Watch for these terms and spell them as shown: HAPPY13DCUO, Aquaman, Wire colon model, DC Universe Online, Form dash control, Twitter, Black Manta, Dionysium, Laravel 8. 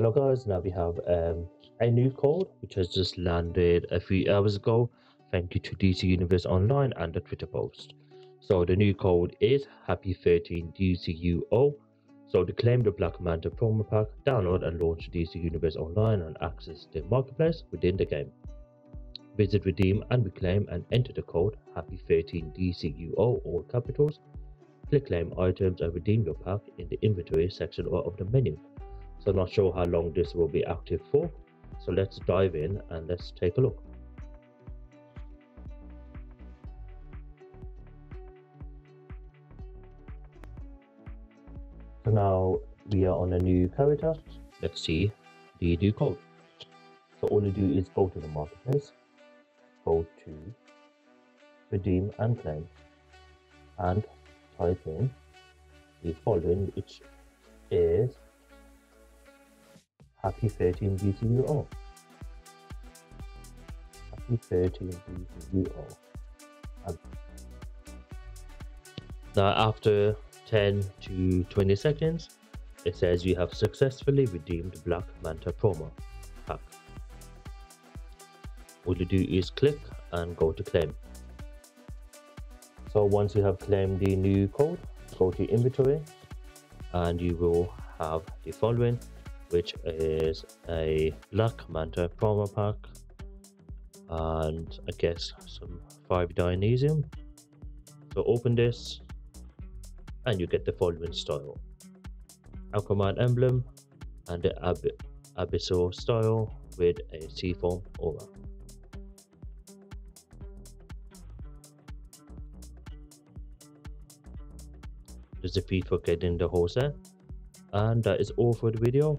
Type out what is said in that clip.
Hello guys, now we have a new code which has just landed a few hours ago. Thank you to DC Universe Online and the Twitter post. So the new code is HAPPY13DCUO. So to claim the Black Manta promo pack, download and launch DC Universe Online and access the marketplace within the game. Visit, redeem and reclaim and enter the code HAPPY13DCUO, all capitals. Click claim items and redeem your pack in the inventory section of the menu. So not sure how long this will be active for, so let's dive in and let's take a look. So now we are on a new character. Let's see the new code. So all you do is go to the marketplace, go to redeem and claim, and type in the following, which is HAPPY13DCUO. HAPPY13DCUO. Now after 10 to 20 seconds, it says you have successfully redeemed Black Manta promo pack. All you do is click and go to claim. So once you have claimed the new code, go to inventory and you will have the following, which is a Black Manta promo pack and I guess some 5 Dionysium. So open this and you get the following style: Aquaman emblem and the abyssal style with a seafoam aura. There's a fee for getting the whole set, and that is all for the video.